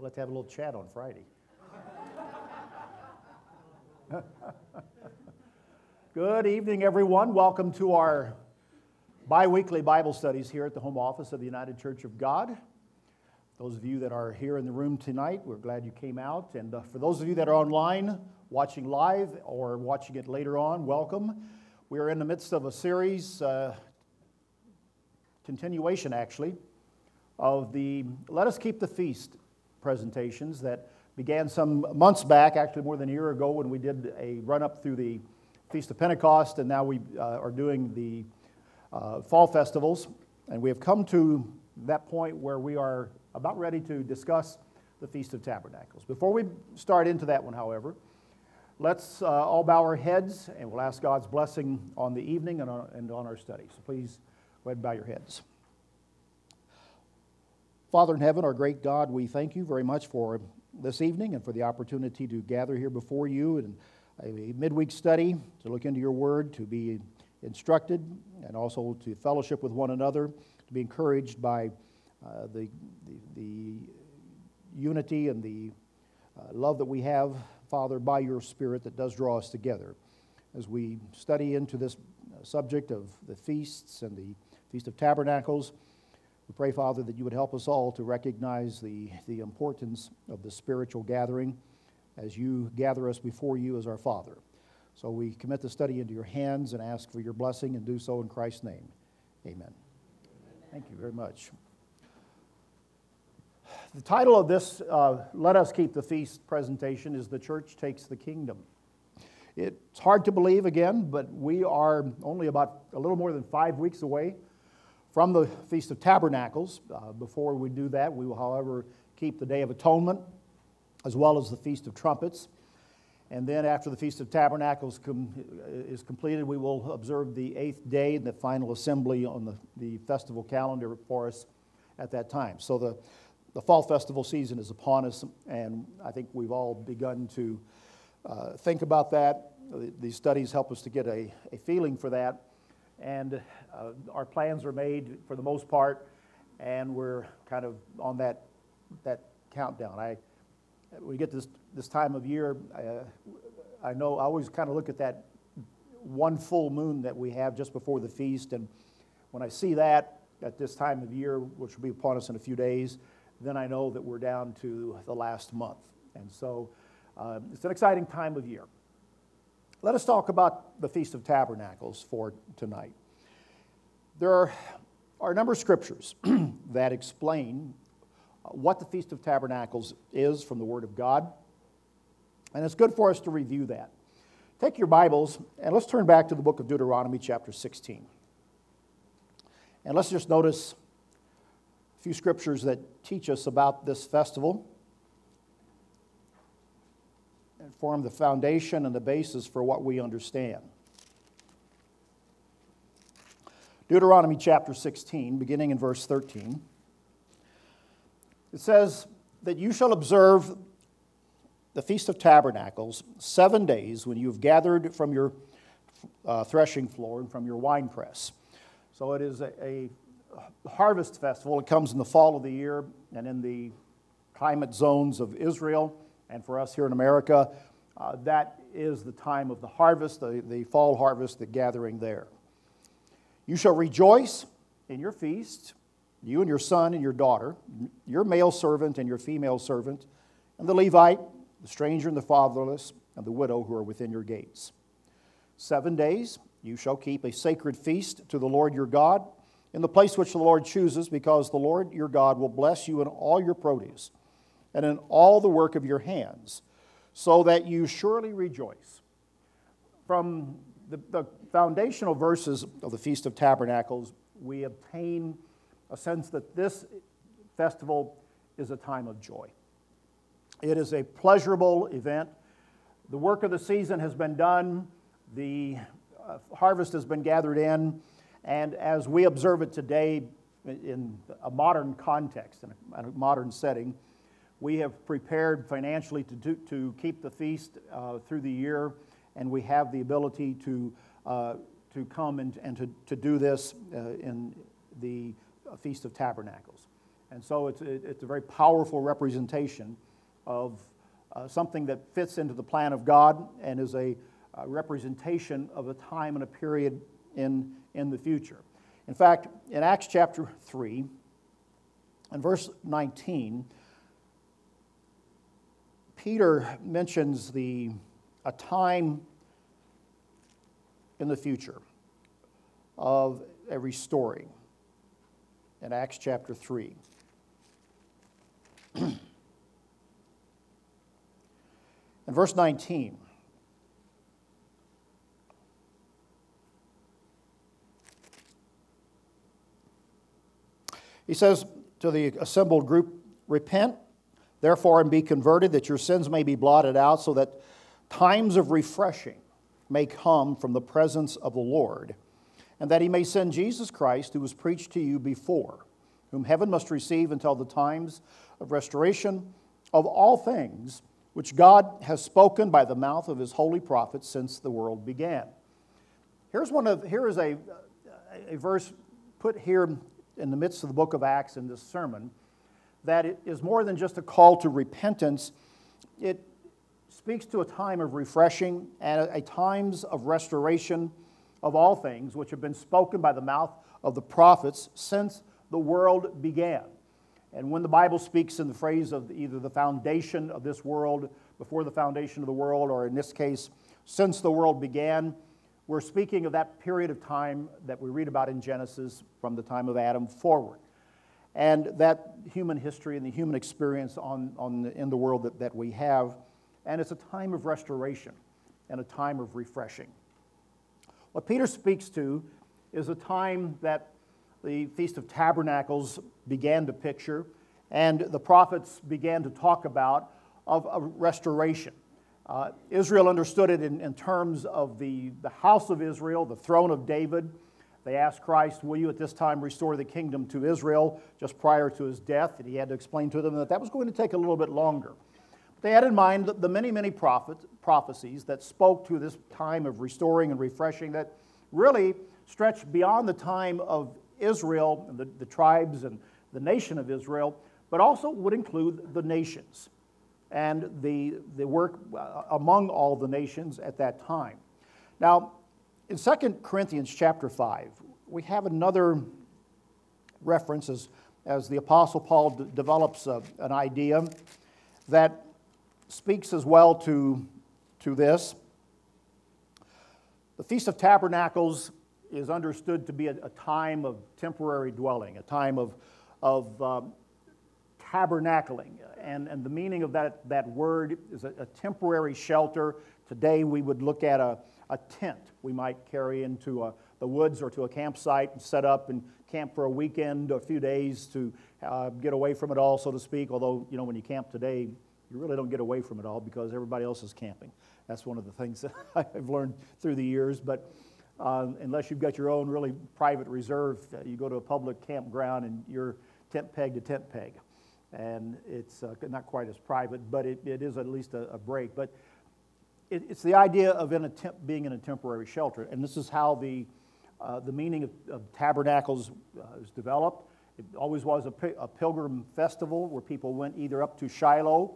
We'll have to have a little chat on Friday. Good evening, everyone. Welcome to our bi-weekly Bible studies here at the Home Office of the United Church of God. Those of you that are here in the room tonight, we're glad you came out. And for those of you that are online, watching live or watching it later on, welcome. We are in the midst of a series, continuation actually, of the Let Us Keep the Feast presentations that began some months back, actually more than a year ago, when we did a run-up through the Feast of Pentecost, and now we are doing the fall festivals. And we have come to that point where we are about ready to discuss the Feast of Tabernacles. Before we start into that one, however, let's all bow our heads, and we'll ask God's blessing on the evening and on our study. So please go ahead and bow your heads. Father in heaven, our great God, we thank you very much for this evening and for the opportunity to gather here before you in a midweek study, to look into your word, to be instructed, and also to fellowship with one another, to be encouraged by the unity and the love that we have, Father, by your Spirit that does draw us together. As we study into this subject of the feasts and the Feast of Tabernacles, we pray, Father, that you would help us all to recognize the importance of the spiritual gathering as you gather us before you as our Father. So we commit the study into your hands and ask for your blessing, and do so in Christ's name. Amen. Thank you very much. The title of this Let Us Keep the Feast presentation is The Church Takes the Kingdom. It's hard to believe again, but we are only about a little more than 5 weeks away from the Feast of Tabernacles. Before we do that, we will, however, keep the Day of Atonement as well as the Feast of Trumpets. And then after the Feast of Tabernacles is completed, we will observe the eighth day and the final assembly on the festival calendar for us at that time. So the fall festival season is upon us, and I think we've all begun to think about that. These studies help us to get a feeling for that, and our plans are made for the most part, and we're kind of on that countdown. When we get this time of year, I know I always kind of look at that one full moon that we have just before the feast, and when I see that at this time of year, which will be upon us in a few days, then I know that we're down to the last month. And so it's an exciting time of year. Let us talk about the Feast of Tabernacles for tonight. There are a number of scriptures that explain what the Feast of Tabernacles is from the Word of God, and it's good for us to review that. Take your Bibles, and let's turn back to the book of Deuteronomy chapter 16. And let's just notice a few scriptures that teach us about this festival and form the foundation and the basis for what we understand. Deuteronomy chapter 16, beginning in verse 13. It says that you shall observe the Feast of Tabernacles 7 days when you have gathered from your threshing floor and from your winepress. So it is a harvest festival. It comes in the fall of the year, and in the climate zones of Israel and for us here in America, that is the time of the harvest, the fall harvest, the gathering there. You shall rejoice in your feast, you and your son and your daughter, your male servant and your female servant, and the Levite, the stranger and the fatherless, and the widow who are within your gates. 7 days you shall keep a sacred feast to the Lord your God in the place which the Lord chooses, because the Lord your God will bless you in all your produce and in all the work of your hands, so that you surely rejoice. From the foundational verses of the Feast of Tabernacles, we obtain a sense that this festival is a time of joy. It is a pleasurable event. The work of the season has been done. The harvest has been gathered in. And as we observe it today in a modern context, in a modern setting, we have prepared financially to keep the feast through the year, and we have the ability to come and to do this in the Feast of Tabernacles. And so it's a very powerful representation of something that fits into the plan of God and is a representation of a time and a period in the future. In fact, in Acts chapter 3 and verse 19, Peter mentions a time in the future of a restoring in Acts chapter 3. In verse 19, he says to the assembled group, "Repent, therefore, and be converted, that your sins may be blotted out, so that times of refreshing may come from the presence of the Lord, and that He may send Jesus Christ, who was preached to you before, whom heaven must receive until the times of restoration of all things, which God has spoken by the mouth of His holy prophets since the world began." Here is a verse put here in the midst of the book of Acts in this sermon that it is more than just a call to repentance. It speaks to a time of refreshing and a times of restoration of all things which have been spoken by the mouth of the prophets since the world began. And when the Bible speaks in the phrase of either the foundation of this world, before the foundation of the world, or in this case, since the world began, we're speaking of that period of time that we read about in Genesis from the time of Adam forward. And that human history and the human experience in the world that we have. And it's a time of restoration and a time of refreshing. What Peter speaks to is a time that the Feast of Tabernacles began to picture and the prophets began to talk about of a restoration. Israel understood it in terms of the house of Israel, the throne of David. They asked Christ, "Will you at this time restore the kingdom to Israel?" just prior to His death, and He had to explain to them that that was going to take a little bit longer. They had in mind the many, many prophecies that spoke to this time of restoring and refreshing that really stretched beyond the time of Israel and the tribes and the nation of Israel, but also would include the nations and the work among all the nations at that time. Now, in 2 Corinthians chapter 5, we have another reference as the Apostle Paul develops an idea that speaks as well to this. The Feast of Tabernacles is understood to be a time of temporary dwelling, a time of tabernacling. And the meaning of that word is a temporary shelter. Today we would look at a tent we might carry into the woods or to a campsite and set up and camp for a weekend or a few days to get away from it all, so to speak. Although, you know, when you camp today, you really don't get away from it all because everybody else is camping. That's one of the things that I've learned through the years. But unless you've got your own really private reserve, you go to a public campground and you're tent peg to tent peg. And it's not quite as private, but it is at least a break. But it's the idea of being in a temporary shelter. And this is how the meaning of tabernacles is developed. It always was a pilgrim festival where people went either up to Shiloh,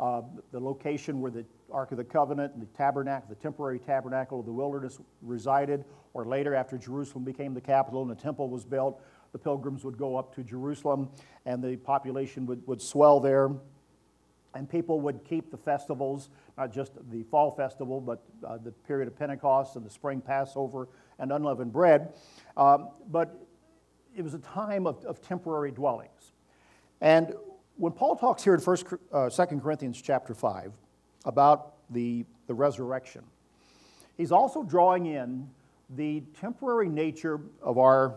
the location where the Ark of the Covenant and the temporary tabernacle of the wilderness resided, or later after Jerusalem became the capital and the temple was built, the pilgrims would go up to Jerusalem and the population would swell there. And people would keep the festivals, not just the fall festival, but the period of Pentecost and the spring Passover and unleavened bread. But it was a time of temporary dwellings. And when Paul talks here in 2 Corinthians chapter 5 about the resurrection, he's also drawing in the temporary nature of our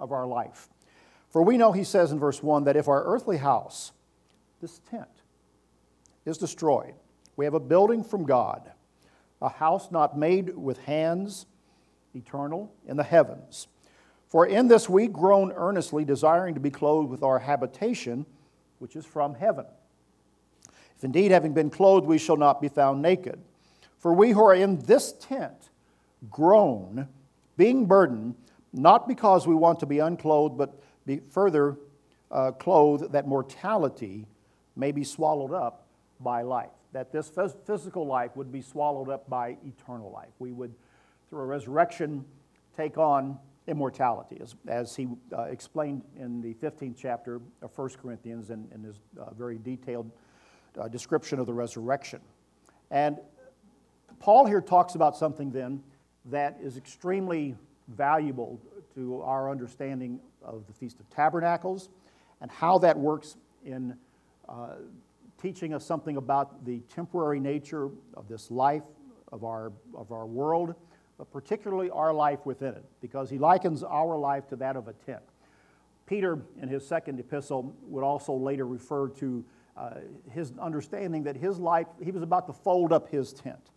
life. For we know, he says in verse 1, that if our earthly house, this tent, is destroyed, we have a building from God, a house not made with hands, eternal, in the heavens. For in this we groan earnestly, desiring to be clothed with our habitation, which is from heaven. If indeed, having been clothed, we shall not be found naked. For we who are in this tent groan, being burdened, not because we want to be unclothed, but further clothed, that mortality may be swallowed up by life, that this physical life would be swallowed up by eternal life. We would, through a resurrection, take on immortality, as he explained in the 15th chapter of 1 Corinthians in his very detailed description of the resurrection. And Paul here talks about something then that is extremely valuable to our understanding of the Feast of Tabernacles and how that works in teaching us something about the temporary nature of this life, of our world, but particularly our life within it, because he likens our life to that of a tent. Peter, in his second epistle, would also later refer to his understanding that his life, he was about to fold up his tent.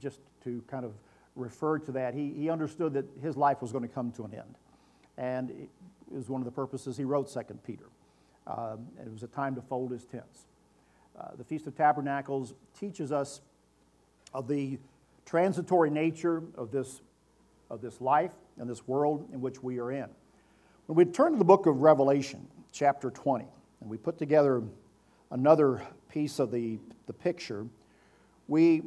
Just to kind of refer to that, he understood that his life was going to come to an end. And it was one of the purposes he wrote 2 Peter. It was a time to fold his tents. The Feast of Tabernacles teaches us of the transitory nature of this life and this world in which we are in. When we turn to the book of Revelation, chapter 20, and we put together another piece of the picture, we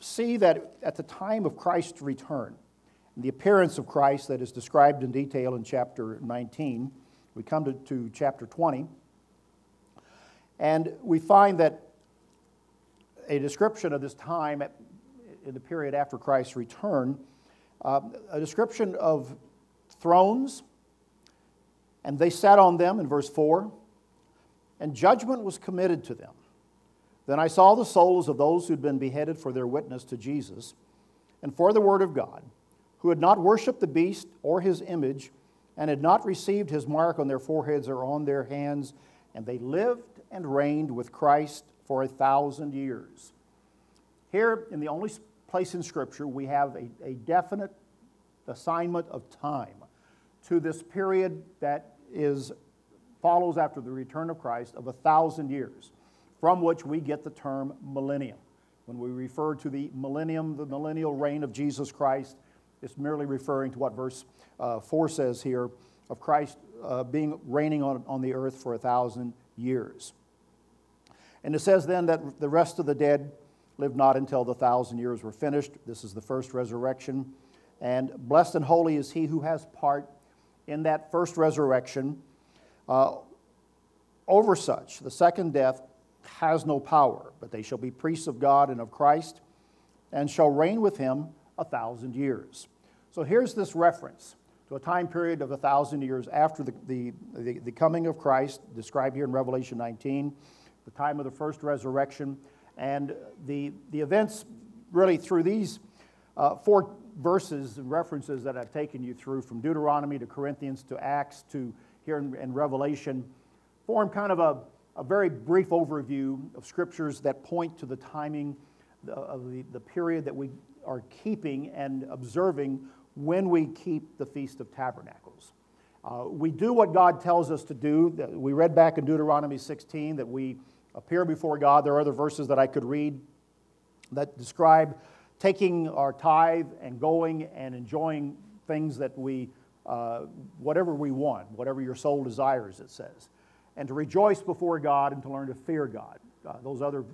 see that at the time of Christ's return, the appearance of Christ that is described in detail in chapter 19, we come to chapter 20, and we find that a description of this time in the period after Christ's return, a description of thrones, and they sat on them, in verse 4, and judgment was committed to them. Then I saw the souls of those who'd been beheaded for their witness to Jesus and for the word of God, who had not worshipped the beast or his image, and had not received his mark on their foreheads or on their hands, and they lived and reigned with Christ for 1,000 years. Here, in the only place in Scripture, we have a definite assignment of time to this period that follows after the return of Christ of 1,000 years, from which we get the term millennium. When we refer to the millennium, the millennial reign of Jesus Christ, it's merely referring to what verse 4 says here of Christ reigning on the earth for 1,000 years. And it says then that the rest of the dead lived not until the 1,000 years were finished. This is the first resurrection. And blessed and holy is he who has part in that first resurrection. Over such, the second death has no power, but they shall be priests of God and of Christ, and shall reign with him 1,000 years. So here's this reference to a time period of 1,000 years after the coming of Christ, described here in Revelation 19, the time of the first resurrection, and the events really through these 4 verses and references that I've taken you through, from Deuteronomy to Corinthians to Acts to here in Revelation, form kind of a very brief overview of scriptures that point to the timing of the period that we are keeping and observing when we keep the Feast of Tabernacles. We do what God tells us to do. We read back in Deuteronomy 16 that we appear before God. There are other verses that I could read that describe taking our tithe and going and enjoying things that whatever we want, whatever your soul desires, it says, and to rejoice before God and to learn to fear God. Those other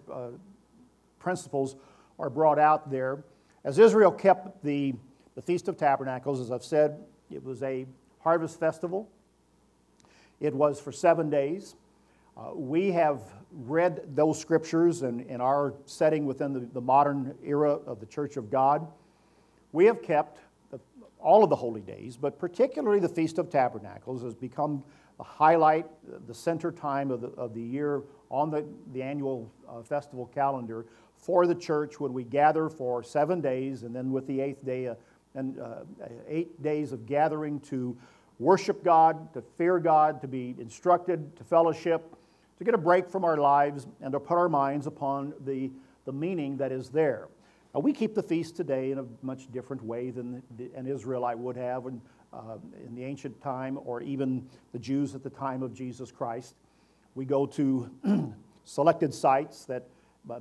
principles are brought out there. As Israel kept the Feast of Tabernacles, as I've said, it was a harvest festival. It was for 7 days. We have read those scriptures in our setting within the modern era of the Church of God. We have kept all of the holy days, but particularly the Feast of Tabernacles has become the highlight, the center time of the year on the annual festival calendar for the church, when we gather for 7 days, and then with the 8th day, 8 days of gathering to worship God, to fear God, to be instructed, to fellowship, to get a break from our lives, and to put our minds upon the meaning that is there. Now, we keep the feast today in a much different way than an Israelite would have in the ancient time, or even the Jews at the time of Jesus Christ. We go to selected sites that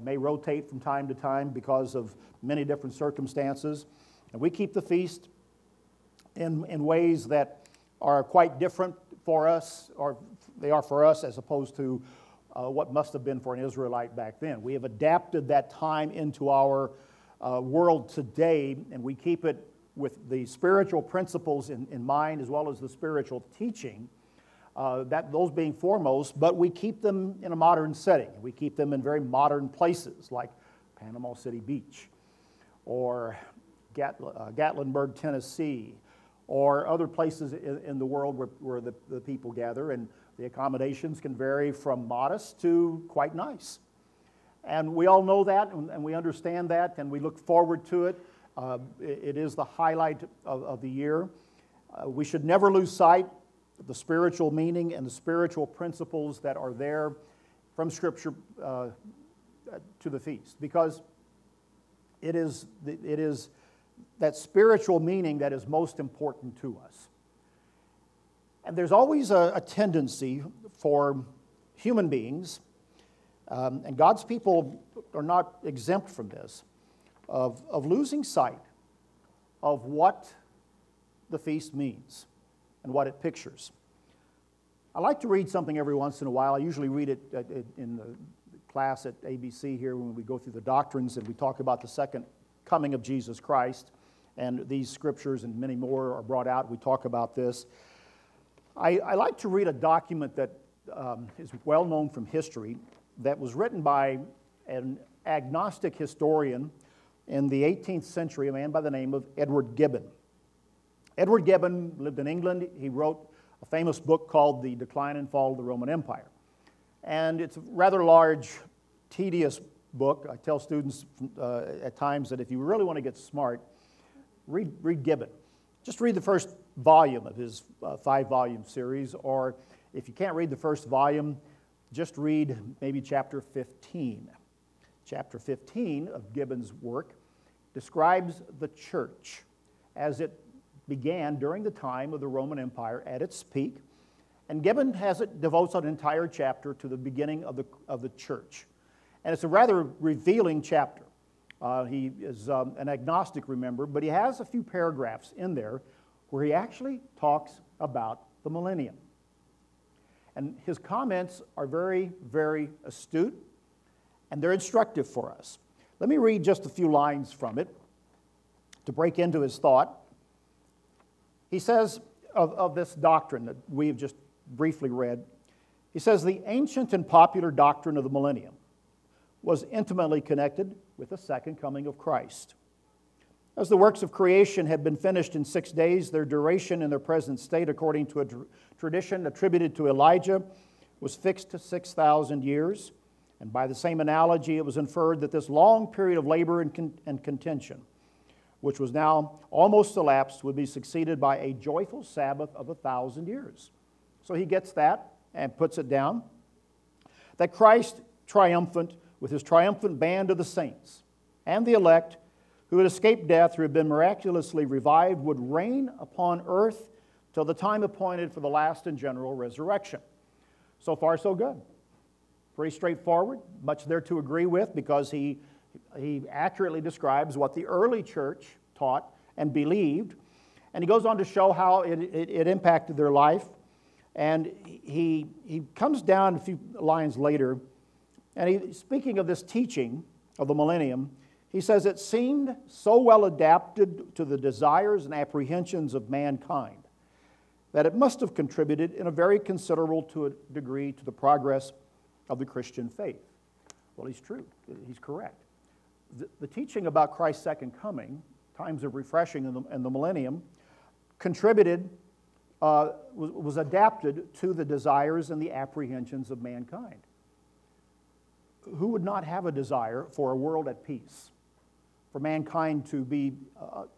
may rotate from time to time because of many different circumstances. And we keep the feast in ways that are quite different for us, or they are for us, as opposed to what must have been for an Israelite back then. We have adapted that time into our world today, and we keep it with the spiritual principles in mind, as well as the spiritual teaching, those being foremost, but we keep them in a modern setting. We keep them in very modern places, like Panama City Beach, or Gatlinburg, Tennessee, or other places in the world where the people gather, and the accommodations can vary from modest to quite nice. And we all know that, and we understand that, and we look forward to it. It is the highlight of the year. We should never lose sight of the spiritual meaning and the spiritual principles that are there from Scripture to the feast, because it is that spiritual meaning that is most important to us. And there's always a tendency for human beings, and God's people are not exempt from this, of losing sight of what the feast means and what it pictures. I like to read something every once in a while. I usually read it in the class at ABC here when we go through the doctrines and we talk about the second coming of Jesus Christ, and these scriptures and many more are brought out. We talk about this. I like to read a document that is well known from history, that was written by an agnostic historian in the 18th century, a man by the name of Edward Gibbon. Edward Gibbon lived in England. He wrote a famous book called The Decline and Fall of the Roman Empire. And it's a rather large, tedious book. I tell students at times that if you really want to get smart, read Gibbon. Just read the first volume of his five-volume series, or if you can't read the first volume, just read maybe chapter 15. Chapter 15 of Gibbon's work describes the church as it began during the time of the Roman Empire at its peak, and Gibbon devotes an entire chapter to the beginning of the church. And it's a rather revealing chapter. He is an agnostic, remember, but he has a few paragraphs in there where he actually talks about the millennium. And his comments are very, very astute, and they're instructive for us. Let me read just a few lines from it to break into his thought. He says of this doctrine that we've just briefly read, he says, the ancient and popular doctrine of the millennium was intimately connected with the second coming of Christ. As the works of creation had been finished in 6 days, their duration in their present state, according to a tradition attributed to Elijah, was fixed to 6,000 years. And by the same analogy, it was inferred that this long period of labor and contention, which was now almost elapsed, would be succeeded by a joyful Sabbath of 1,000 years. So he gets that and puts it down. That Christ, triumphant, with his triumphant band of the saints and the elect, who had escaped death, who had been miraculously revived, would reign upon earth till the time appointed for the last and general resurrection. So far, so good. Pretty straightforward, much there to agree with, because he accurately describes what the early church taught and believed. And he goes on to show how it impacted their life. And he comes down a few lines later, and speaking of this teaching of the millennium, he says, it seemed so well adapted to the desires and apprehensions of mankind that it must have contributed in a very considerable degree to the progress of the Christian faith. Well, he's true. He's correct. The teaching about Christ's second coming, times of refreshing in the millennium, was adapted to the desires and the apprehensions of mankind. Who would not have a desire for a world at peace? For mankind to be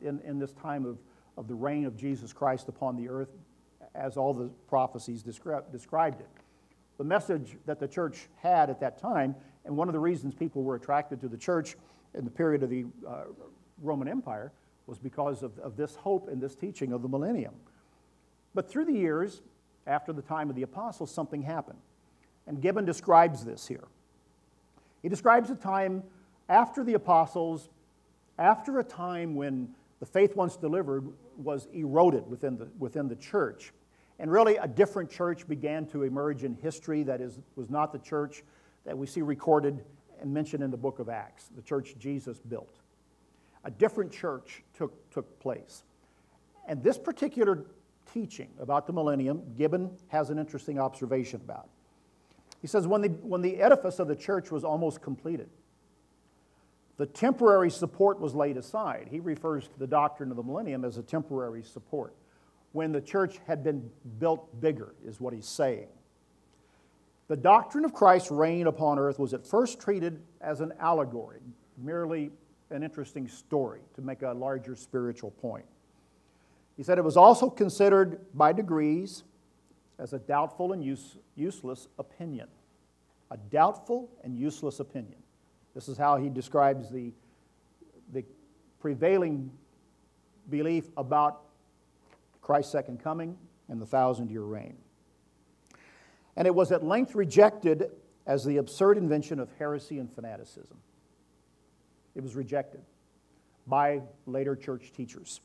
in this time of the reign of Jesus Christ upon the earth, as all the prophecies described it. The message that the church had at that time, and one of the reasons people were attracted to the church in the period of the Roman Empire, was because of this hope and this teaching of the millennium. But through the years, after the time of the apostles, something happened. And Gibbon describes this here. He describes a time after the apostles, after a time when the faith once delivered was eroded within the church, And really, a different church began to emerge in history that was not the church that we see recorded and mentioned in the book of Acts, the church Jesus built. A different church took place. And this particular teaching about the millennium, Gibbon has an interesting observation about. He says, when the edifice of the church was almost completed, the temporary support was laid aside. He refers to the doctrine of the millennium as a temporary support. When the church had been built bigger, is what he's saying. The doctrine of Christ's reign upon earth was at first treated as an allegory, merely an interesting story to make a larger spiritual point. He said it was also considered by degrees as a doubtful and useless opinion. A doubtful and useless opinion. This is how he describes the prevailing belief about Christ's second coming and the 1,000-year reign. And it was at length rejected as the absurd invention of heresy and fanaticism. It was rejected by later church teachers.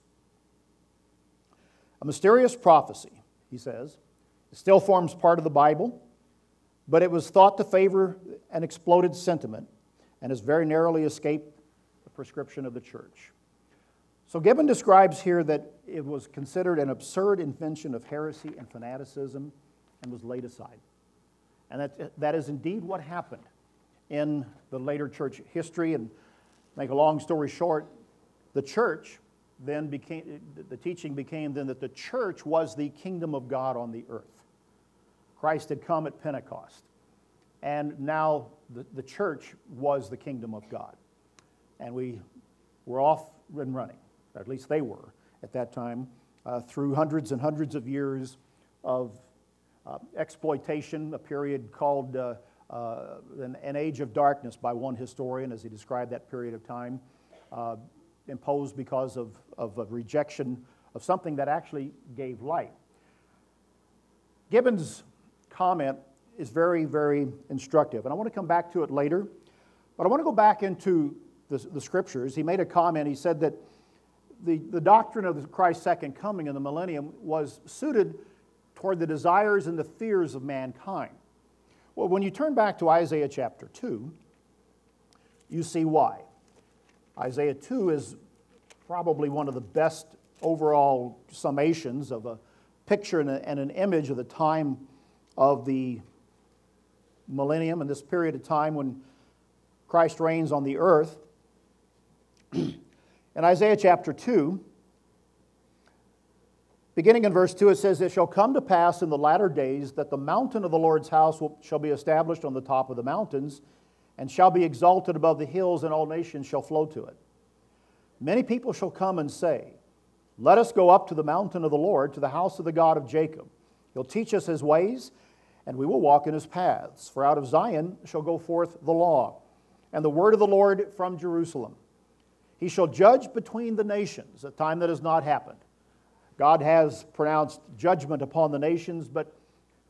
A mysterious prophecy, he says, still forms part of the Bible, but it was thought to favor an exploded sentiment and has very narrowly escaped the prescription of the church. So Gibbon describes here that it was considered an absurd invention of heresy and fanaticism and was laid aside. And that is indeed what happened in the later church history. And make a long story short, the church then became, the teaching became then that the church was the kingdom of God on the earth. Christ had come at Pentecost. And now the church was the kingdom of God. And we were off and running, or at least they were at that time, through hundreds and hundreds of years of exploitation, a period called an age of darkness by one historian, as he described that period of time, imposed because of a rejection of something that actually gave light. Gibbon's comment is very, very instructive. And I want to come back to it later, but I want to go back into the scriptures. He made a comment. He said that the doctrine of Christ's second coming in the millennium was suited toward the desires and the fears of mankind. Well, when you turn back to Isaiah chapter 2, you see why. Isaiah 2 is probably one of the best overall summations of a picture and an image of the time of the millennium and this period of time when Christ reigns on the earth. In Isaiah chapter 2, beginning in verse 2, it says, "It shall come to pass in the latter days that the mountain of the Lord's house shall be established on the top of the mountains and shall be exalted above the hills, and all nations shall flow to it. Many people shall come and say, 'Let us go up to the mountain of the Lord, to the house of the God of Jacob. He'll teach us His ways, and we will walk in His paths. For out of Zion shall go forth the law, and the word of the Lord from Jerusalem. He shall judge between the nations,'" a time that has not happened. God has pronounced judgment upon the nations, but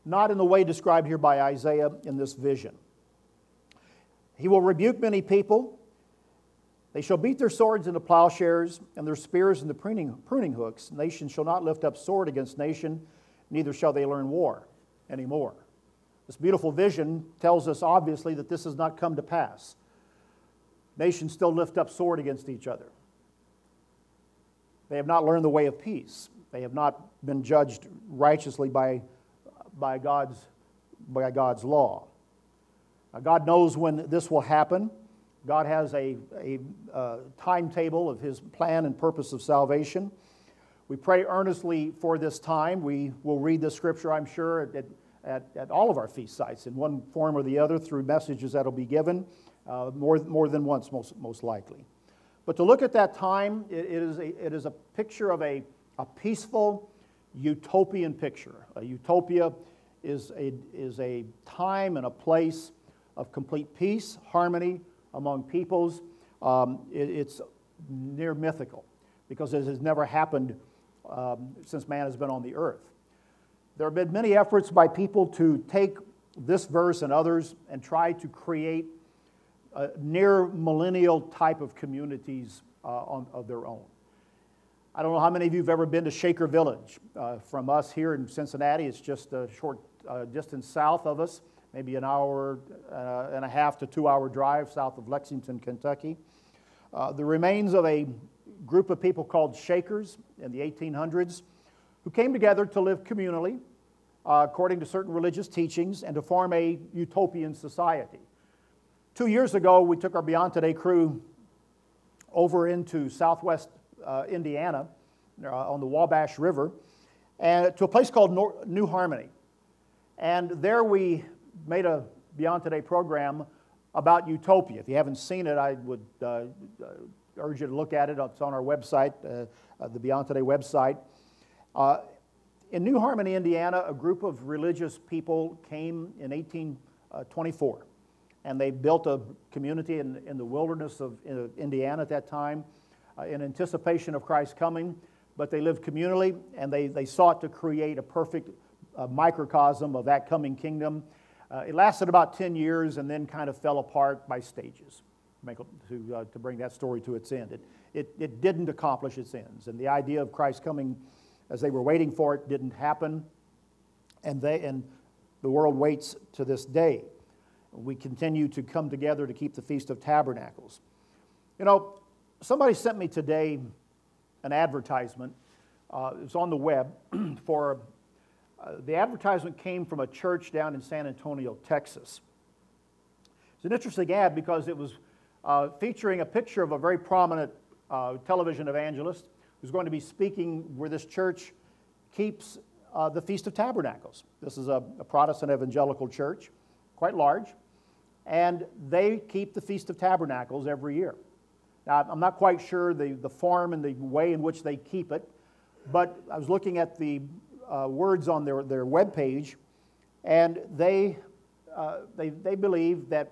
not in the way described here by Isaiah in this vision. "He will rebuke many people. They shall beat their swords into plowshares and their spears into pruning hooks. Nation shall not lift up sword against nation, neither shall they learn war anymore." This beautiful vision tells us obviously that this has not come to pass. Nations still lift up sword against each other. They have not learned the way of peace. They have not been judged righteously by God's law. Now, God knows when this will happen. God has a timetable of His plan and purpose of salvation. We pray earnestly for this time. We will read this scripture, I'm sure, at all of our feast sites in one form or the other through messages that will be given more than once, most likely. But to look at that time, it is a picture of a peaceful utopian picture. A utopia is a time and a place of complete peace, harmony among peoples. It's near mythical because it has never happened since man has been on the earth. There have been many efforts by people to take this verse and others and try to create near millennial type of communities of their own. I don't know how many of you have ever been to Shaker Village. From us here in Cincinnati, it's just a short distance south of us, maybe an hour and a half to 2 hour drive south of Lexington, Kentucky. The remains of a group of people called Shakers in the 1800s who came together to live communally according to certain religious teachings and to form a utopian society. 2 years ago, we took our Beyond Today crew over into southwest Indiana on the Wabash River and to a place called New Harmony. And there we made a Beyond Today program about utopia. If you haven't seen it, I would urge you to look at it. It's on our website, the Beyond Today website. In New Harmony, Indiana, a group of religious people came in 1824, and they built a community in the wilderness of Indiana at that time in anticipation of Christ's coming, but they lived communally, and they sought to create a perfect microcosm of that coming kingdom. It lasted about 10 years and then kind of fell apart by stages to bring that story to its end. It didn't accomplish its ends, and the idea of Christ's coming as they were waiting for it didn't happen, and the world waits to this day. We continue to come together to keep the Feast of Tabernacles. You know, somebody sent me today an advertisement. It was on the web for... the advertisement came from a church down in San Antonio, Texas. It's an interesting ad because it was featuring a picture of a very prominent television evangelist who's going to be speaking where this church keeps the Feast of Tabernacles. This is a Protestant evangelical church, quite large, and they keep the Feast of Tabernacles every year. Now, I'm not quite sure the form and the way in which they keep it, but I was looking at the words on their webpage, and they believe that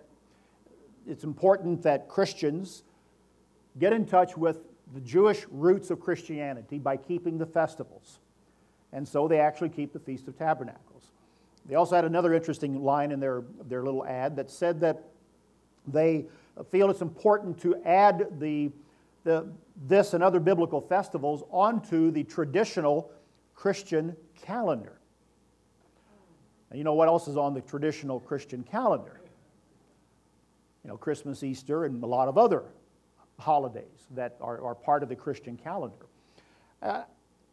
it's important that Christians get in touch with the Jewish roots of Christianity by keeping the festivals. And so they actually keep the Feast of Tabernacles. They also had another interesting line in their little ad that said that they feel it's important to add this and other biblical festivals onto the traditional Christian calendar. And you know what else is on the traditional Christian calendar? You know, Christmas, Easter, and a lot of other holidays that are part of the Christian calendar.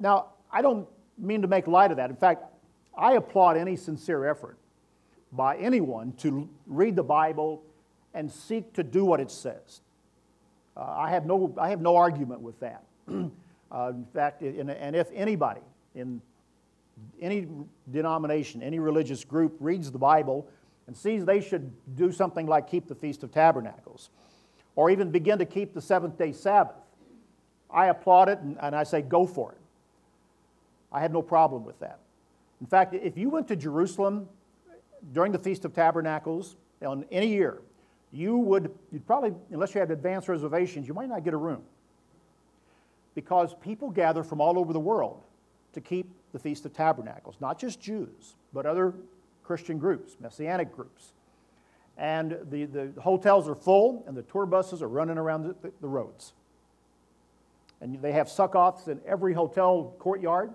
Now, I don't mean to make light of that. In fact, I applaud any sincere effort by anyone to read the Bible and seek to do what it says. I have no argument with that. In fact, and if anybody in any denomination, any religious group reads the Bible and sees they should do something like keep the Feast of Tabernacles or even begin to keep the seventh-day Sabbath, I applaud it and I say go for it. I had no problem with that. In fact, if you went to Jerusalem during the Feast of Tabernacles on any year, you'd probably, unless you had advanced reservations, you might not get a room because people gather from all over the world to keep the Feast of Tabernacles, not just Jews, but other Christian groups, Messianic groups. And the hotels are full, and the tour buses are running around the roads. And they have Sukkoths in every hotel courtyard.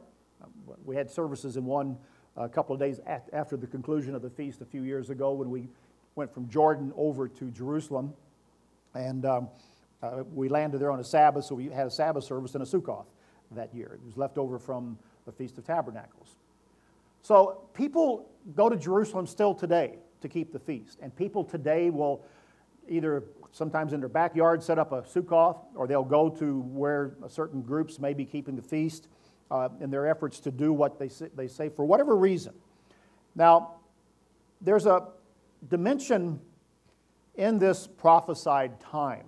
We had services in one a couple of days after the conclusion of the feast a few years ago when we went from Jordan over to Jerusalem. And we landed there on a Sabbath, so we had a Sabbath service in a Sukkoth that year. It was left over from the Feast of Tabernacles. So people go to Jerusalem still today to keep the feast. And people today will either sometimes in their backyard set up a Sukkoth, or they'll go to where certain groups may be keeping the feast in their efforts to do what they say for whatever reason. Now, there's a dimension in this prophesied time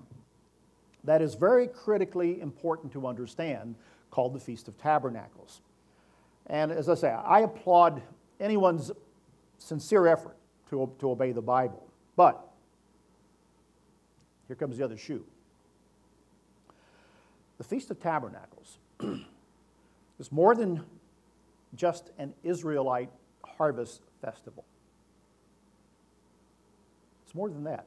that is very critically important to understand, called the Feast of Tabernacles. And as I say, I applaud anyone's sincere effort to obey the Bible. But here comes the other shoe. The Feast of Tabernacles is more than just an Israelite harvest festival. It's more than that.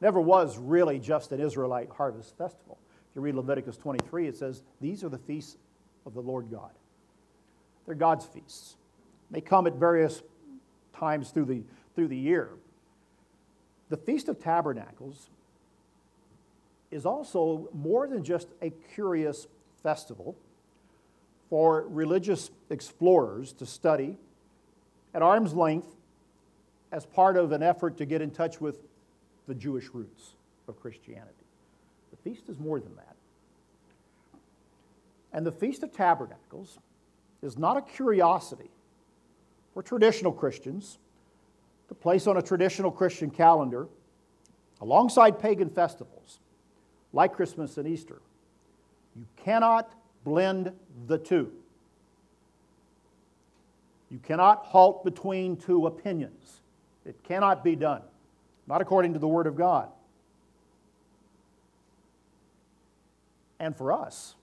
Never was really just an Israelite harvest festival. If You read Leviticus 23, it says, these are the feasts of the Lord God. They're God's feasts. They come at various times through the year. The Feast of Tabernacles is also more than just a curious festival for religious explorers to study at arm's length as part of an effort to get in touch with the Jewish roots of Christianity. The feast is more than that. And the Feast of Tabernacles is not a curiosity for traditional Christians to place on a traditional Christian calendar alongside pagan festivals like Christmas and Easter. You cannot blend the two. You cannot halt between two opinions. It cannot be done, not according to the Word of God. And for us,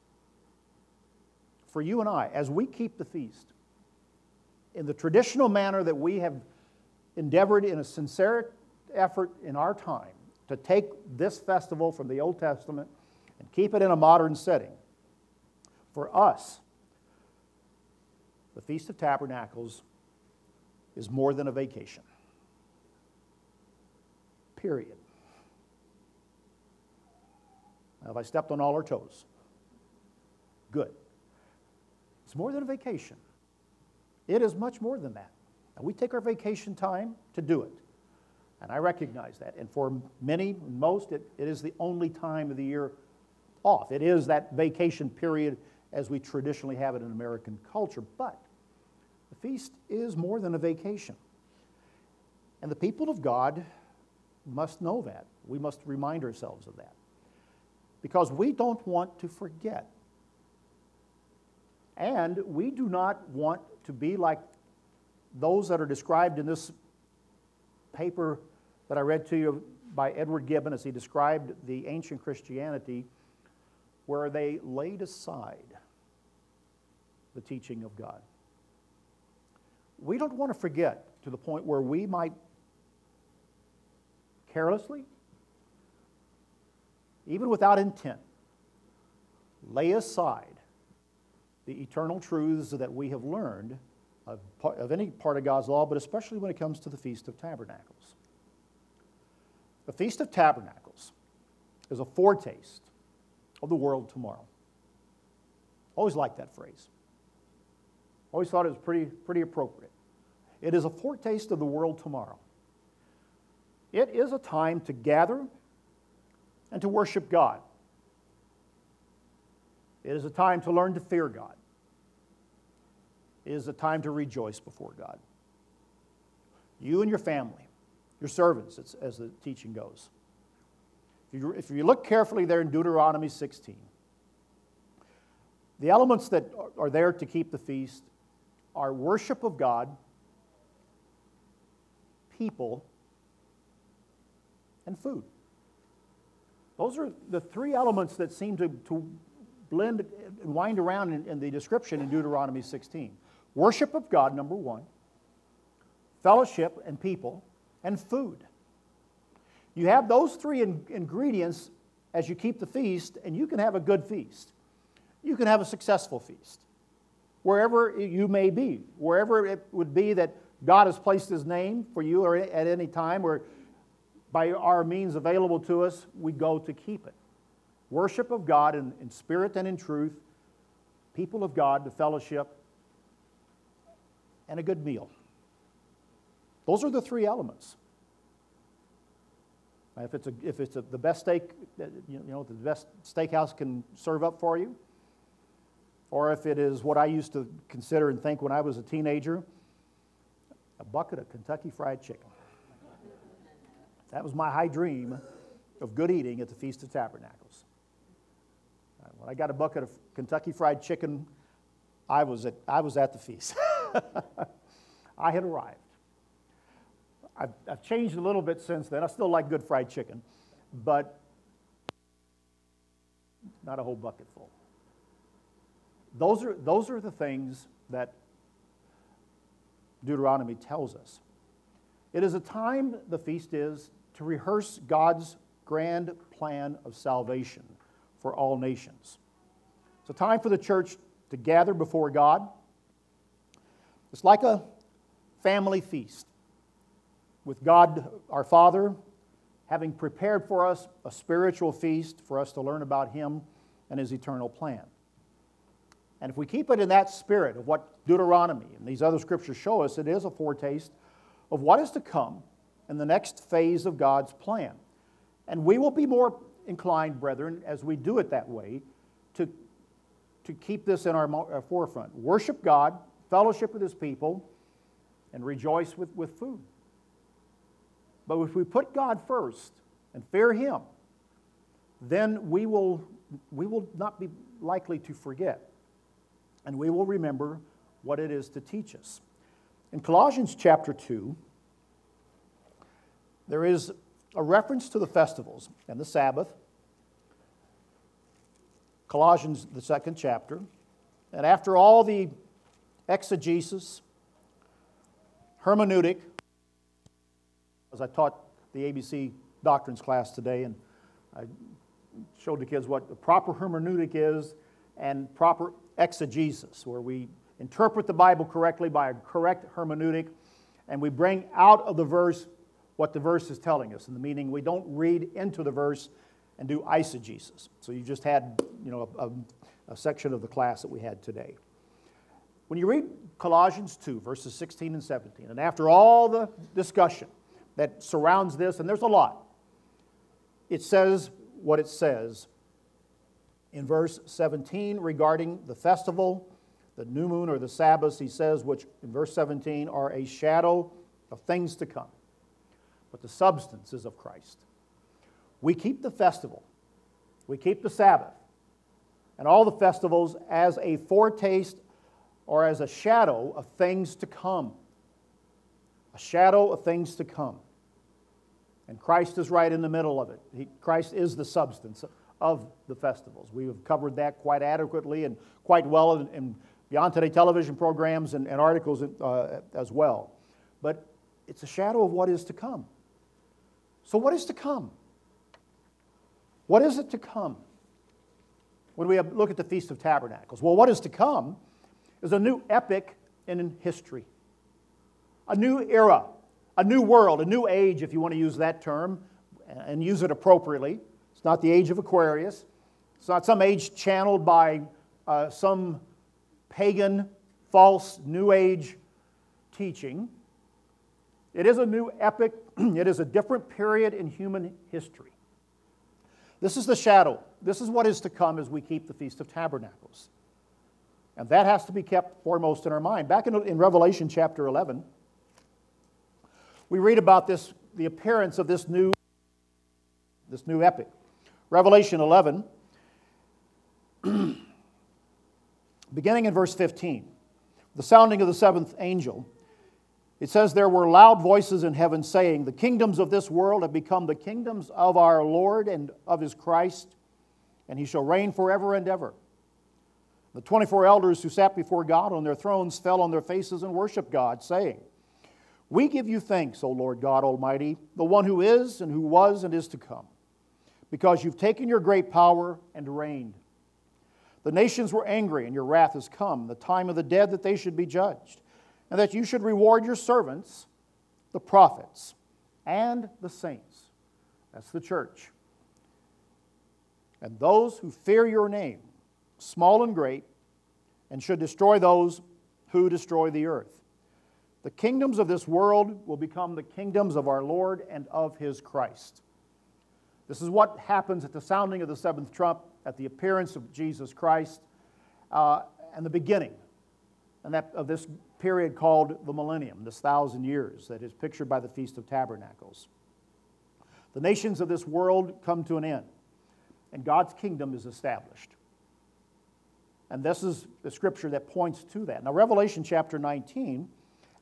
for you and I, as we keep the feast in the traditional manner that we have endeavored in a sincere effort in our time to take this festival from the Old Testament and keep it in a modern setting, for us, the Feast of Tabernacles is more than a vacation. Period. Now, have I stepped on all our toes? Good. It's more than a vacation. It is much more than that. And we take our vacation time to do it. And I recognize that. And for many, most, it is the only time of the year off. It is that vacation period as we traditionally have it in American culture. But the feast is more than a vacation. And the people of God must know that. We must remind ourselves of that. Because we don't want to forget. And we do not want to be like those that are described in this paper that I read to you by Edward Gibbon as he described the ancient Christianity, where they laid aside the teaching of God. We don't want to forget to the point where we might carelessly, even without intent, lay aside the eternal truths that we have learned of any part of God's law, but especially when it comes to the Feast of Tabernacles. The Feast of Tabernacles is a foretaste of the world tomorrow. Always liked that phrase. Always thought it was pretty appropriate. It is a foretaste of the world tomorrow. It is a time to gather and to worship God. It is a time to learn to fear God. It is a time to rejoice before God. You and your family, your servants, as the teaching goes. If you look carefully there in Deuteronomy 16, the elements that are there to keep the feast are worship of God, people, and food. Those are the three elements that seem to blend and wind around in the description in Deuteronomy 16. Worship of God, number one, fellowship and people, and food. You have those three ingredients as you keep the feast, and you can have a good feast. You can have a successful feast, wherever you may be, wherever it would be that God has placed His name for you or at any time, or by our means available to us, we go to keep it. Worship of God in spirit and in truth, people of God, the fellowship, and a good meal. Those are the three elements. If it's the best steak, you know, the best steakhouse can serve up for you, or if it is what I used to consider and think when I was a teenager, a bucket of Kentucky Fried Chicken. That was my high dream of good eating at the Feast of Tabernacles. When I got a bucket of Kentucky Fried Chicken, I was at the feast. I had arrived. I've changed a little bit since then. I still like good fried chicken, but not a whole bucket full. Those are the things that Deuteronomy tells us. It is a time, the feast is, to rehearse God's grand plan of salvation for all nations. It's a time for the church to gather before God. It's like a family feast, with God our Father having prepared for us a spiritual feast for us to learn about Him and His eternal plan. And if we keep it in that spirit of what Deuteronomy and these other scriptures show us, it is a foretaste of what is to come in the next phase of God's plan. And we will be more inclined, brethren, as we do it that way, to keep this in our forefront. Worship God, fellowship with His people, and rejoice with food. But if we put God first and fear Him, then we will not be likely to forget, and we will remember what it is to teach us. In Colossians chapter 2, there is a reference to the festivals and the Sabbath. Colossians, the second chapter. And after all the exegesis, hermeneutic, as I taught the ABC doctrines class today, and I showed the kids what the proper hermeneutic is and proper exegesis, where we interpret the Bible correctly by a correct hermeneutic, and we bring out of the verse what the verse is telling us, and the meaning we don't read into the verse and do eisegesis. So you just had, you know, a section of the class that we had today. When you read Colossians 2, verses 16 and 17, and after all the discussion that surrounds this, and there's a lot, it says what it says in verse 17 regarding the festival, the new moon or the Sabbath, he says, which in verse 17 are a shadow of things to come, but the substance is of Christ. We keep the festival, we keep the Sabbath, and all the festivals as a foretaste or as a shadow of things to come. A shadow of things to come. And Christ is right in the middle of it. Christ is the substance of the festivals. We have covered that quite adequately and quite well in Beyond Today television programs and articles as well. But it's a shadow of what is to come. So what is to come? What is it to come? When we look at the Feast of Tabernacles, well, what is to come is a new epoch in history, a new era, a new world, a new age, if you want to use that term and use it appropriately. It's not the age of Aquarius. It's not some age channeled by some pagan, false, new age teaching. It is a new epoch. It is a different period in human history. This is the shadow. This is what is to come as we keep the Feast of Tabernacles. And that has to be kept foremost in our mind. Back in Revelation chapter 11, we read about this, the appearance of this new epoch. Revelation 11, beginning in verse 15, the sounding of the seventh angel, it says, there were loud voices in heaven saying, the kingdoms of this world have become the kingdoms of our Lord and of His Christ, and He shall reign forever and ever. The 24 elders who sat before God on their thrones fell on their faces and worshiped God, saying, we give you thanks, O Lord God Almighty, the one who is and who was and is to come, because you've taken your great power and reigned. The nations were angry, and your wrath has come, the time of the dead that they should be judged, and that you should reward your servants, the prophets, and the saints. That's the church. And those who fear your name, small and great, and should destroy those who destroy the earth. The kingdoms of this world will become the kingdoms of our Lord and of His Christ. This is what happens at the sounding of the seventh trump, at the appearance of Jesus Christ, and the beginning of this period called the millennium, this 1,000 years that is pictured by the Feast of Tabernacles. The nations of this world come to an end, and God's kingdom is established. And this is the scripture that points to that. Now, Revelation chapter 19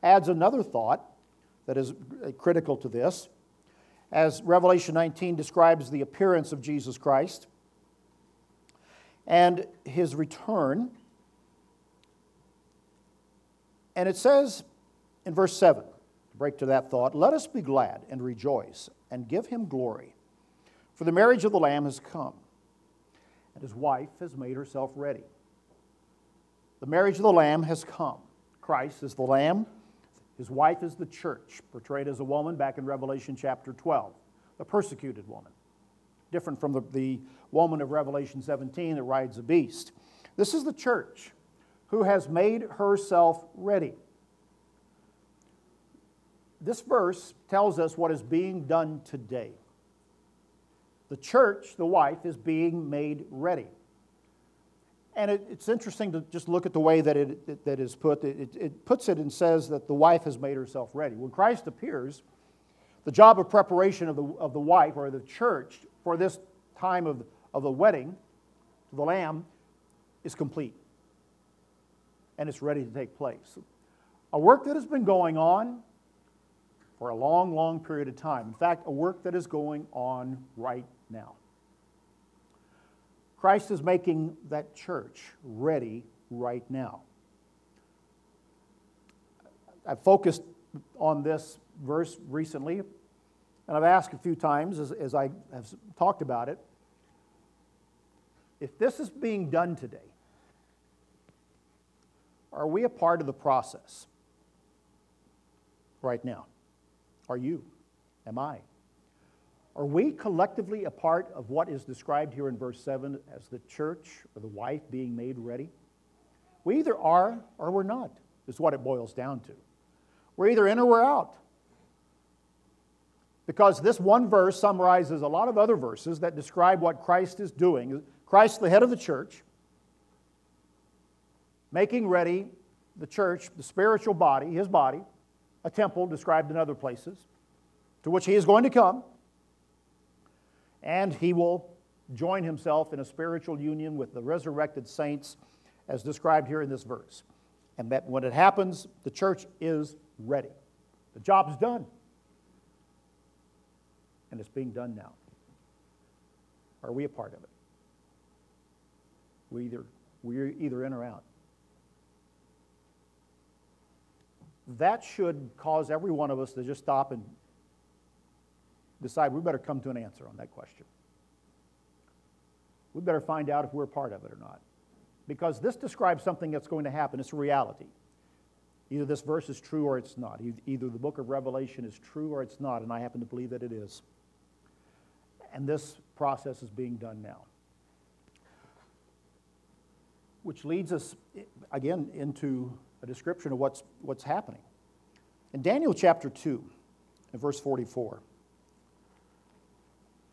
adds another thought that is critical to this, as Revelation 19 describes the appearance of Jesus Christ and His return. And it says in verse 7, to break to that thought, let us be glad and rejoice and give Him glory, for the marriage of the Lamb has come, and his wife has made herself ready. The marriage of the Lamb has come. Christ is the Lamb. His wife is the church, portrayed as a woman back in Revelation chapter 12, the persecuted woman, different from the woman of Revelation 17 that rides a beast. This is the church who has made herself ready. This verse tells us what is being done today. The church, the wife, is being made ready. And it's interesting to just look at the way that that is put. It puts it and says that the wife has made herself ready. When Christ appears, the job of preparation of the wife or the church for this time of the wedding to the Lamb is complete. And it's ready to take place. A work that has been going on for a long, long period of time. In fact, a work that is going on right now. Christ is making that church ready right now. I've focused on this verse recently, and I've asked a few times as I have talked about it, if this is being done today, are we a part of the process right now? Are you? Am I? Are we collectively a part of what is described here in verse 7 as the church or the wife being made ready? We either are or we're not, is what it boils down to. We're either in or we're out. Because this one verse summarizes a lot of other verses that describe what Christ is doing. Christ, the head of the church, making ready the church, the spiritual body, his body, a temple described in other places, to which he is going to come. And he will join himself in a spiritual union with the resurrected saints as described here in this verse. And that when it happens, the church is ready. The job's done. And it's being done now. Are we a part of it? We're either in or out. That should cause every one of us to just stop and decide we better come to an answer on that question. We better find out if we're part of it or not. Because this describes something that's going to happen. It's a reality. Either this verse is true or it's not. Either the book of Revelation is true or it's not, and I happen to believe that it is. And this process is being done now. Which leads us, again, into a description of what's happening. In Daniel chapter 2, and verse 44,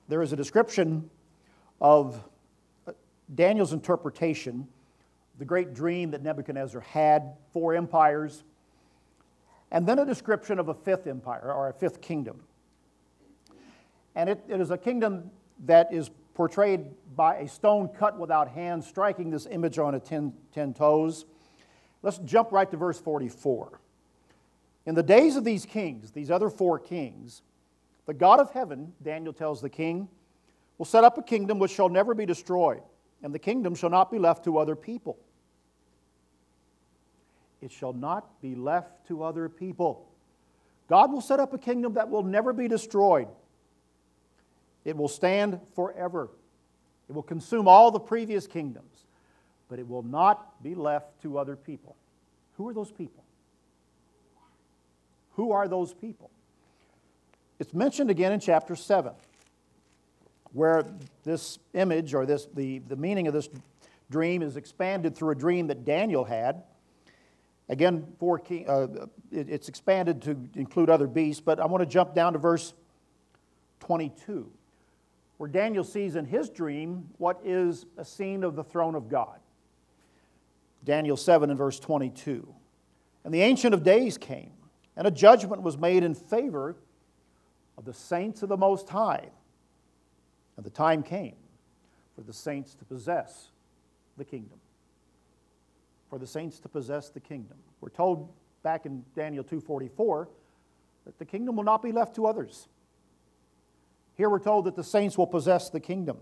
there is a description of Daniel's interpretation, the great dream that Nebuchadnezzar had, 4 empires, and then a description of a 5th empire or a 5th kingdom. And it is a kingdom that is portrayed by a stone cut without hands, striking this image on a 10 toes. Let's jump right to verse 44. In the days of these kings, these other 4 kings, the God of heaven, Daniel tells the king, will set up a kingdom which shall never be destroyed, and the kingdom shall not be left to other people. It shall not be left to other people. God will set up a kingdom that will never be destroyed. It will stand forever. It will consume all the previous kingdoms, but it will not be left to other people. Who are those people? Who are those people? It's mentioned again in chapter 7, where this image or the meaning of this dream is expanded through a dream that Daniel had. Again, it's expanded to include other beasts, but I want to jump down to verse 22, where Daniel sees in his dream what is a scene of the throne of God. Daniel 7 and verse 22. And the Ancient of Days came, and a judgment was made in favor of the saints of the Most High. And the time came for the saints to possess the kingdom. For the saints to possess the kingdom. We're told back in Daniel 2:44 that the kingdom will not be left to others. Here we're told that the saints will possess the kingdom.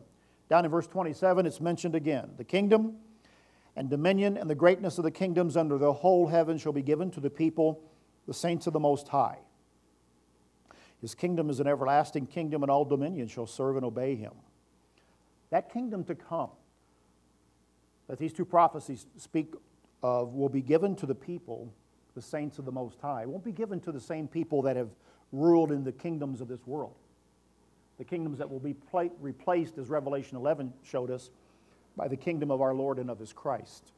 Down in verse 27 it's mentioned again. The kingdom and dominion and the greatness of the kingdoms under the whole heaven shall be given to the people, the saints of the Most High. His kingdom is an everlasting kingdom, and all dominion shall serve and obey him. That kingdom to come that these two prophecies speak of will be given to the people, the saints of the Most High. It won't be given to the same people that have ruled in the kingdoms of this world. The kingdoms that will be replaced, as Revelation 11 showed us, by the kingdom of our Lord and of His Christ.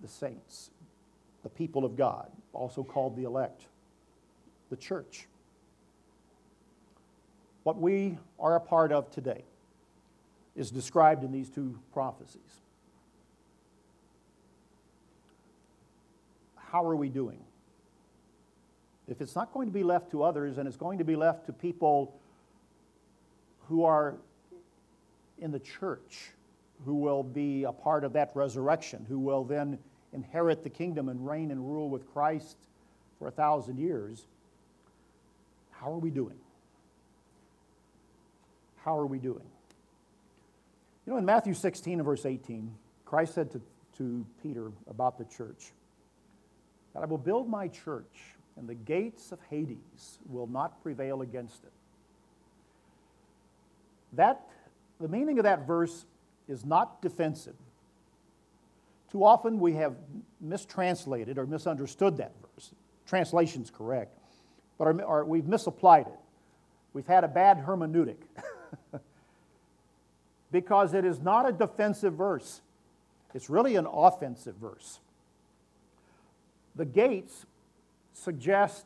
The saints, the people of God, also called the elect, the church. What we are a part of today is described in these two prophecies. How are we doing? If it's not going to be left to others and it's going to be left to people who are in the church, who will be a part of that resurrection, who will then inherit the kingdom and reign and rule with Christ for 1,000 years, how are we doing? How are we doing? You know, in Matthew 16 and verse 18, Christ said to Peter about the church, that I will build my church, and the gates of Hades will not prevail against it. The meaning of that verse is not defensive. Too often we have mistranslated or misunderstood that verse. Translation's correct, but we've misapplied it. We've had a bad hermeneutic because it is not a defensive verse. It's really an offensive verse. The gates suggest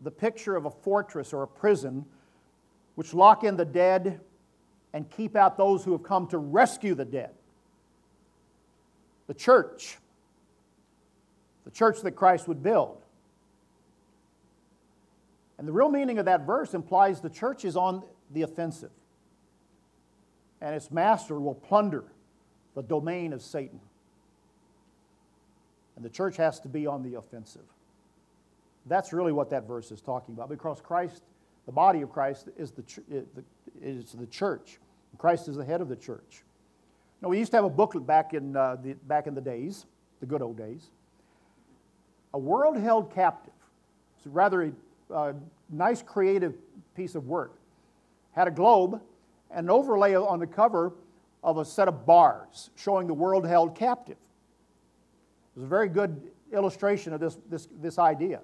the picture of a fortress or a prison which lock in the dead and keep out those who have come to rescue the dead. The church that Christ would build. And the real meaning of that verse implies the church is on the offensive, and its master will plunder the domain of Satan. And the church has to be on the offensive. That's really what that verse is talking about, because Christ, the body of Christ, is the church. Christ is the head of the church. Now, we used to have a booklet back in the days, the good old days. A World Held Captive. It's a rather nice, creative piece of work. Had a globe and an overlay on the cover of a set of bars showing the world held captive. It was a very good illustration of this idea,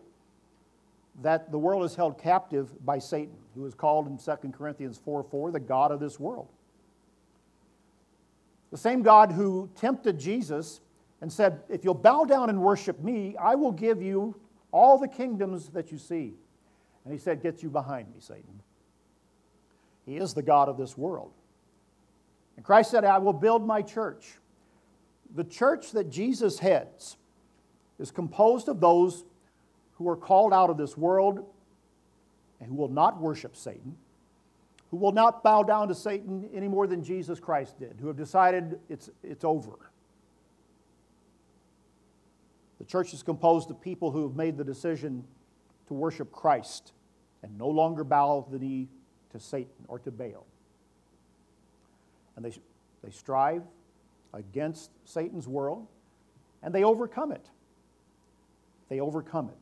that the world is held captive by Satan, who is called in 2 Corinthians 4:4 the God of this world. The same God who tempted Jesus and said, if you'll bow down and worship me, I will give you all the kingdoms that you see. And he said, get you behind me, Satan. He is the God of this world. And Christ said, I will build my church. The church that Jesus heads is composed of those who are called out of this world and who will not worship Satan, who will not bow down to Satan any more than Jesus Christ did, who have decided it's over. The church is composed of people who have made the decision to worship Christ and no longer bow the knee to Satan or to Baal. And they strive against Satan's world, and they overcome it. They overcome it.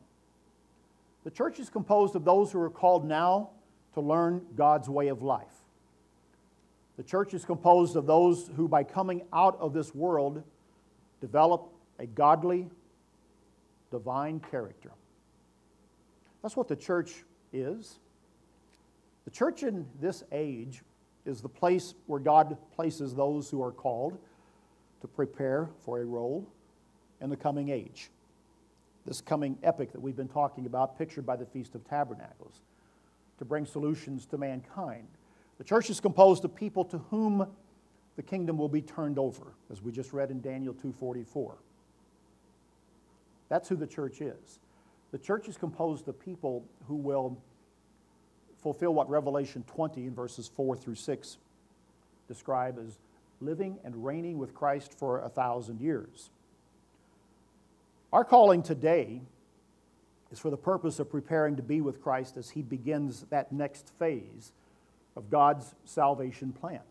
The church is composed of those who are called now to learn God's way of life. The church is composed of those who, by coming out of this world, develop a godly, divine character. That's what the church is. The church in this age is the place where God places those who are called to prepare for a role in the coming age. This coming epic that we've been talking about, pictured by the Feast of Tabernacles, to bring solutions to mankind. The church is composed of people to whom the kingdom will be turned over, as we just read in Daniel 2:44. That's who the church is. The church is composed of people who will fulfill what Revelation 20 in verses 4 through 6 describe as living and reigning with Christ for 1,000 years. Our calling today is for the purpose of preparing to be with Christ as He begins that next phase of God's salvation plan.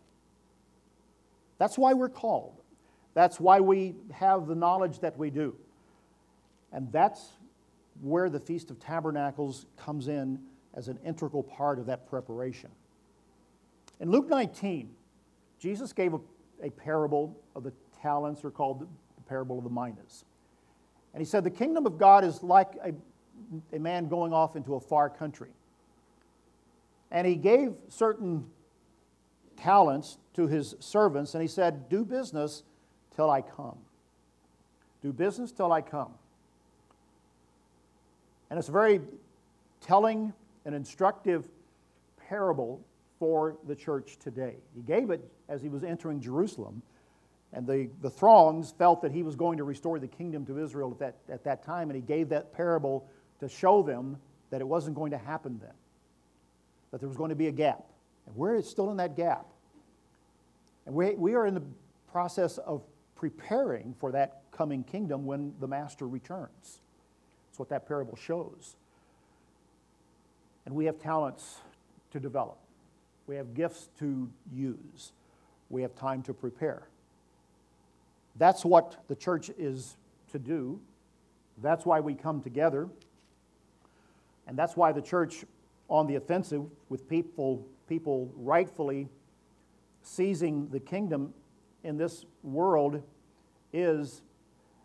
That's why we're called. That's why we have the knowledge that we do. And that's where the Feast of Tabernacles comes in as an integral part of that preparation. In Luke 19, Jesus gave a parable of the talents, or called the parable of the minas. And he said, the kingdom of God is like a man going off into a far country. And he gave certain talents to his servants, and he said, do business till I come. Do business till I come. And it's a very telling and instructive parable for the church today. He gave it as he was entering Jerusalem, and the throngs felt that he was going to restore the kingdom to Israel at that time, and he gave that parable to show them that it wasn't going to happen then, that there was going to be a gap. And we're still in that gap. And we are in the process of preparing for that coming kingdom when the Master returns. That's what that parable shows. And we have talents to develop. We have gifts to use. We have time to prepare. That's what the church is to do. That's why we come together. And that's why the church on the offensive with people rightfully seizing the kingdom in this world is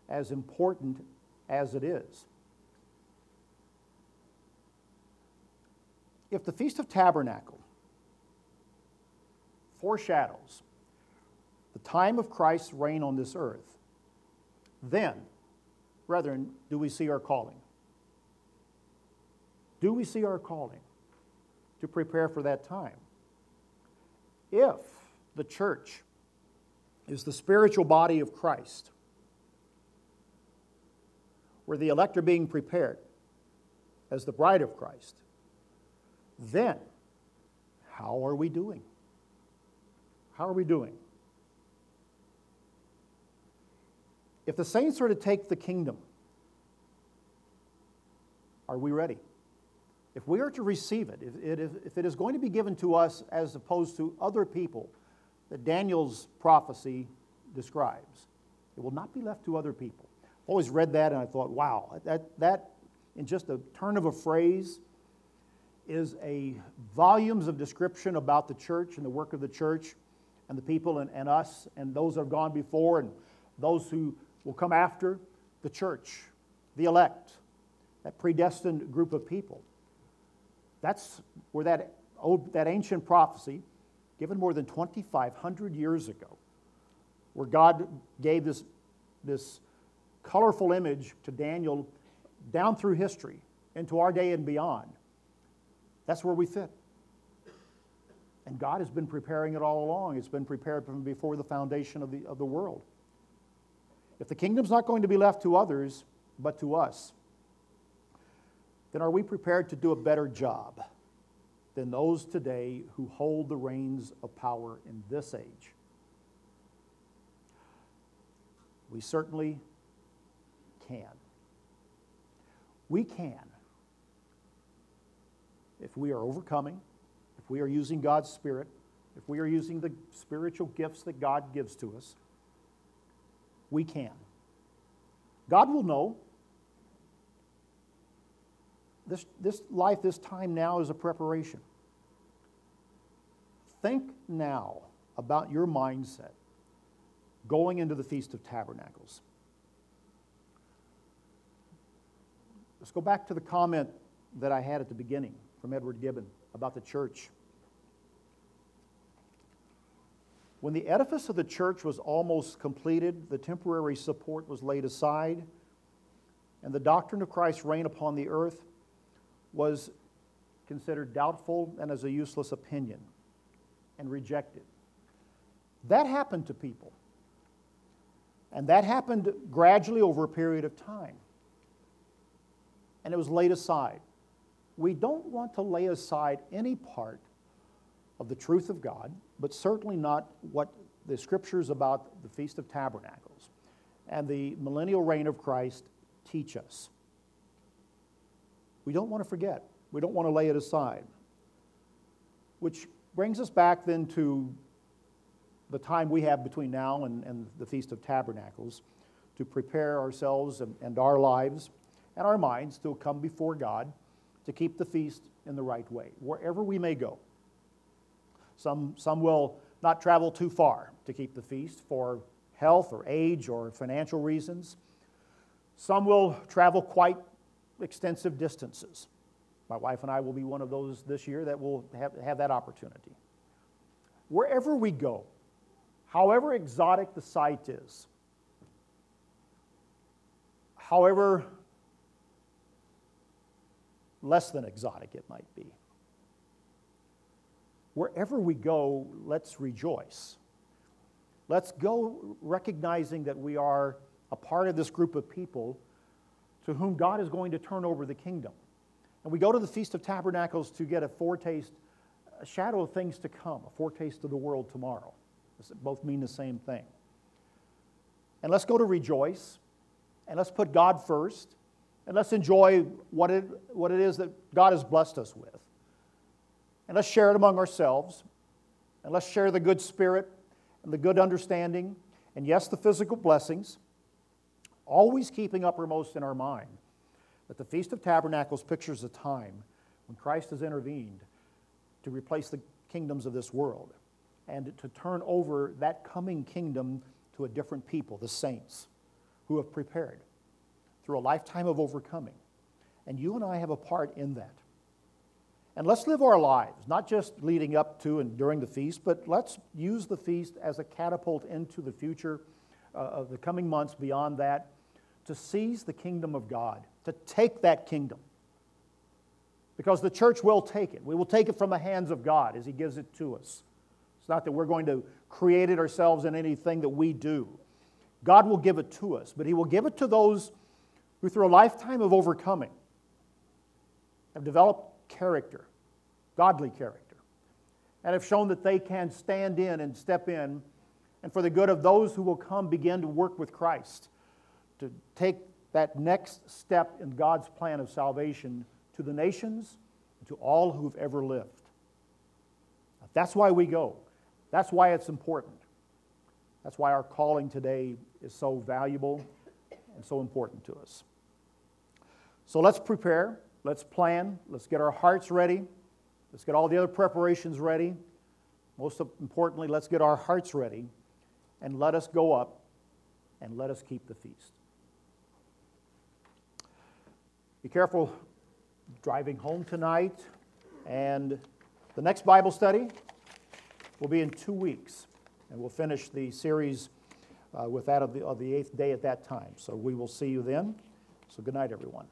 as important as it is. If the Feast of Tabernacles foreshadows the time of Christ's reign on this earth, then, brethren, do we see our calling? Do we see our calling to prepare for that time? If the church is the spiritual body of Christ, where the elect are being prepared as the bride of Christ, then how are we doing? How are we doing? If the saints are to take the kingdom, are we ready? If we are to receive it, if it is going to be given to us as opposed to other people that Daniel's prophecy describes, it will not be left to other people. I've always read that and I thought, wow, that in just a turn of a phrase is a volumes of description about the church and the work of the church and the people and us and those that have gone before and those who will come after the church, the elect, that predestined group of people. That's where that ancient prophecy, given more than 2,500 years ago, where God gave this colorful image to Daniel down through history into our day and beyond, that's where we fit. And God has been preparing it all along. It's been prepared from before the foundation of the world. If the kingdom's not going to be left to others, but to us, then are we prepared to do a better job than those today who hold the reins of power in this age? We certainly can. We can. If we are overcoming, if we are using God's Spirit, if we are using the spiritual gifts that God gives to us, we can. God will know. This life, this time now is a preparation. Think now about your mindset going into the Feast of Tabernacles. Let's go back to the comment that I had at the beginning from Edward Gibbon about the church. When the edifice of the church was almost completed, the temporary support was laid aside, and the doctrine of Christ's reign upon the earth was considered doubtful and as a useless opinion and rejected. That happened to people. And that happened gradually over a period of time. And it was laid aside. We don't want to lay aside any part of the truth of God, but certainly not what the Scriptures about the Feast of Tabernacles and the millennial reign of Christ teach us. We don't want to forget. We don't want to lay it aside. Which brings us back then to the time we have between now and the Feast of Tabernacles to prepare ourselves and our lives and our minds to come before God to keep the feast in the right way, wherever we may go. Some will not travel too far to keep the feast for health or age or financial reasons. Some will travel quite extensive distances. My wife and I will be one of those this year that will have that opportunity. Wherever we go, however exotic the site is, however less than exotic it might be, wherever we go, let's rejoice. Let's go recognizing that we are a part of this group of people to whom God is going to turn over the kingdom. And we go to the Feast of Tabernacles to get a foretaste, a shadow of things to come, a foretaste of the world tomorrow. Both mean the same thing. And let's go to rejoice, and let's put God first, and let's enjoy what it is that God has blessed us with. And let's share it among ourselves, and let's share the good spirit and the good understanding, and yes, the physical blessings, always keeping uppermost in our mind that the Feast of Tabernacles pictures a time when Christ has intervened to replace the kingdoms of this world and to turn over that coming kingdom to a different people, the saints, who have prepared through a lifetime of overcoming. And you and I have a part in that. And let's live our lives, not just leading up to and during the feast, but let's use the feast as a catapult into the future of the coming months beyond that, to seize the kingdom of God, to take that kingdom. Because the church will take it. We will take it from the hands of God as He gives it to us. It's not that we're going to create it ourselves in anything that we do. God will give it to us, but He will give it to those who through a lifetime of overcoming have developed character, godly character, and have shown that they can stand in and step in, and for the good of those who will come, begin to work with Christ to take that next step in God's plan of salvation to the nations and to all who've ever lived. That's why we go. That's why it's important. That's why our calling today is so valuable and so important to us. So let's prepare, let's plan, let's get our hearts ready, let's get all the other preparations ready. Most importantly, let's get our hearts ready and let us go up and let us keep the feast. Be careful driving home tonight, and the next Bible study will be in 2 weeks, and we'll finish the series with that of the 8th day at that time. So we will see you then. So good night, everyone.